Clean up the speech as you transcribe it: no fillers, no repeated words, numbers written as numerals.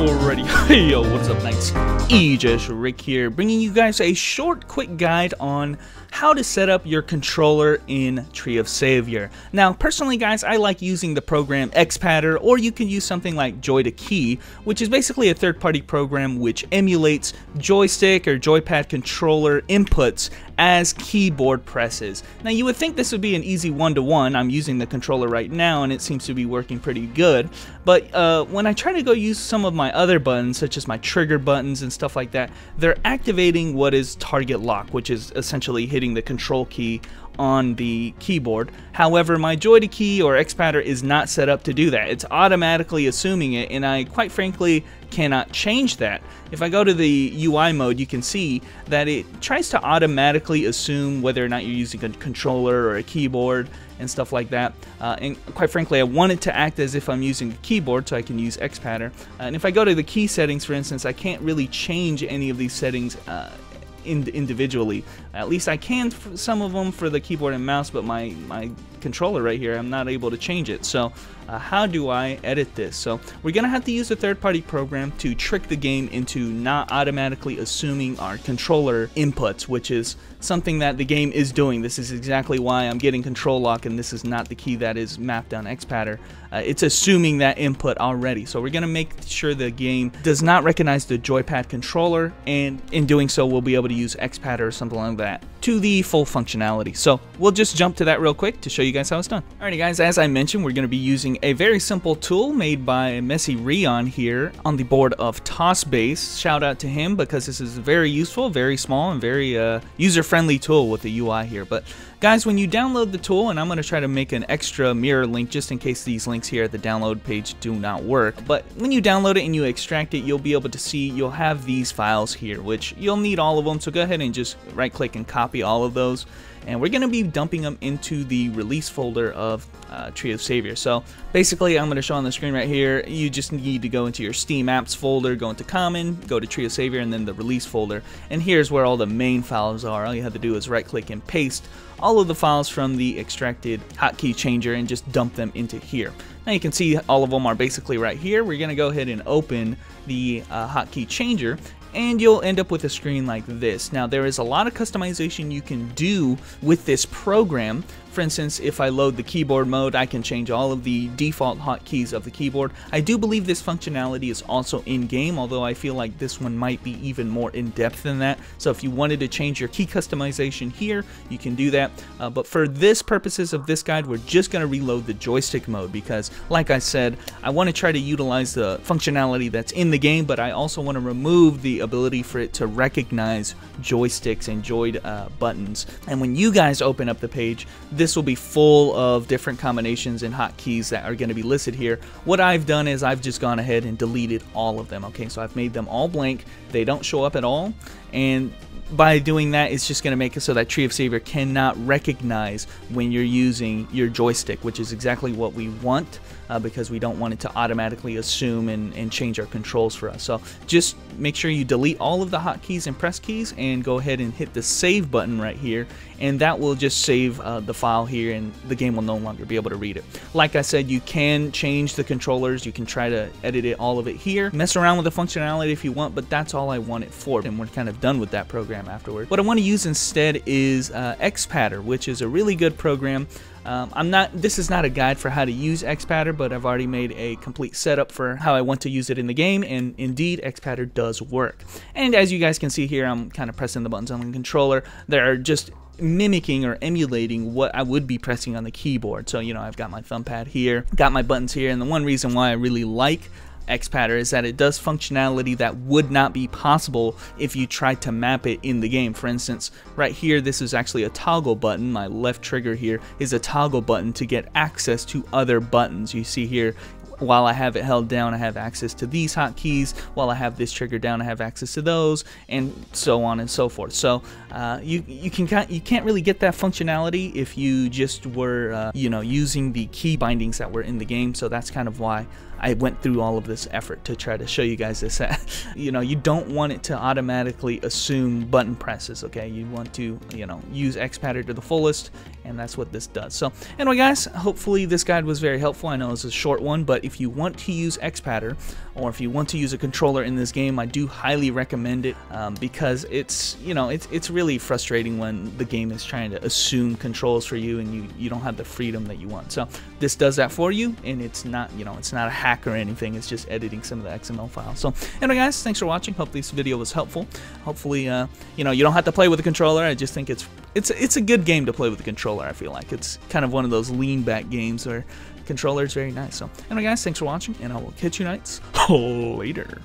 Alrighty, hey yo, what's up guys? Aegis Rick here, bringing you guys a short, quick guide on how to set up your controller in Tree of Savior. Now, personally guys, I like using the program Xpadder, or you can use something like JoyToKey, which is basically a third-party program which emulates joystick or joypad controller inputs as keyboard presses. Now, you would think this would be an easy one-to-one. I'm using the controller right now, and it seems to be working pretty good. But when I try to go use some of my other buttons, such as my trigger buttons and stuff like that, they're activating what is target lock, which is essentially hitting the control key on the keyboard. However, my JoyToKey or Xpadder is not set up to do that. It's automatically assuming it, and I quite frankly cannot change that. If I go to the UI mode, you can see that it tries to automatically assume whether or not you're using a controller or a keyboard and stuff like that. And quite frankly, I want it to act as if I'm using a keyboard, so I can use Xpadder. And if I go to the key settings, for instance, I can't really change any of these settings individually. At least I can for some of them for the keyboard and mouse, but my controller right here, I'm not able to change it. So how do I edit this? So we're gonna have to use a third-party program to trick the game into not automatically assuming our controller inputs, which is something that the game is doing. This is exactly why I'm getting control lock, and this is not the key that is mapped on Xpadder. It's assuming that input already. So we're gonna make sure the game does not recognize the joypad controller, and in doing so, we'll be able to use Xpadder or something like that to the full functionality. So we'll just jump to that real quick to show you guys how it's done. Alrighty guys, as I mentioned, we're going to be using a very simple tool made by Messy Rion here on the board of TOSBase. Shout out to him, because this is very useful, very small, and very user-friendly tool with the UI here. But guys, when you download the tool, and I'm going to try to make an extra mirror link just in case these links here at the download page do not work. But when you download it and you extract it, you'll be able to see you'll have these files here, which you'll need all of them. So go ahead and just right-click and copy all of those, and we're going to be dumping them into the release folder of Tree of Savior. So basically, I'm going to show on the screen right here, you just need to go into your Steam apps folder, go into common, go to Tree of Savior, and then the release folder, and here's where all the main files are. All you have to do is right click and paste all of the files from the extracted hotkey changer and just dump them into here. Now you can see all of them are basically right here. We're going to go ahead and open the hotkey changer, and you'll end up with a screen like this. Now, there is a lot of customization you can do with this program. For instance, if I load the keyboard mode, I can change all of the default hotkeys of the keyboard. I do believe this functionality is also in-game, although I feel like this one might be even more in-depth than that. So if you wanted to change your key customization here, you can do that. But for this purposes of this guide, we're just going to reload the joystick mode, because like I said, I want to try to utilize the functionality that's in the game, but I also want to remove the ability for it to recognize joysticks and joy buttons. And when you guys open up the page, this will be full of different combinations and hotkeys that are going to be listed here. What I've done is I've just gone ahead and deleted all of them. Okay, so I've made them all blank. They don't show up at all. And by doing that, it's just going to make it so that Tree of Savior cannot recognize when you're using your joystick, which is exactly what we want, because we don't want it to automatically assume and change our controls for us. So just make sure you delete all of the hotkeys and press keys, and go ahead and hit the save button right here, and that will just save the file here, and the game will no longer be able to read it. Like I said, you can change the controllers, you can try to edit it, all of it here, mess around with the functionality if you want, but that's all I want it for, and we're kind of done with that program afterward. What I want to use instead is Xpadder, which is a really good program. This is not a guide for how to use Xpadder, but I've already made a complete setup for how I want to use it in the game, and indeed Xpadder does work. And as you guys can see here, I'm kind of pressing the buttons on the controller. They're just mimicking or emulating what I would be pressing on the keyboard. So, you know, I've got my thumb pad here, got my buttons here, and the one reason why I really like Xpadder is that it does functionality that would not be possible if you tried to map it in the game. For instance, right here, this is actually a toggle button. My left trigger here is a toggle button to get access to other buttons. You see here, while I have it held down, I have access to these hotkeys. While I have this trigger down, I have access to those, and so on and so forth. So you can't really get that functionality if you just were using the key bindings that were in the game. So that's kind of why I went through all of this effort to try to show you guys this. You know, you don't want it to automatically assume button presses, okay? You want to, you know, use Xpadder to the fullest, and that's what this does. So anyway, guys, hopefully this guide was very helpful. I know it's a short one, but if you want to use Xpadder, or if you want to use a controller in this game, I do highly recommend it, because it's, you know, it's really frustrating when the game is trying to assume controls for you and you don't have the freedom that you want. So this does that for you, and it's not, you know, it's not a hack or anything. It's just editing some of the XML files. So anyway, guys, thanks for watching. Hope this video was helpful. Hopefully, you know, you don't have to play with a controller. I just think it's a good game to play with a controller. I feel like it's kind of one of those lean back games where controller is very nice. So anyway, guys, thanks for watching, and I will catch you nights later.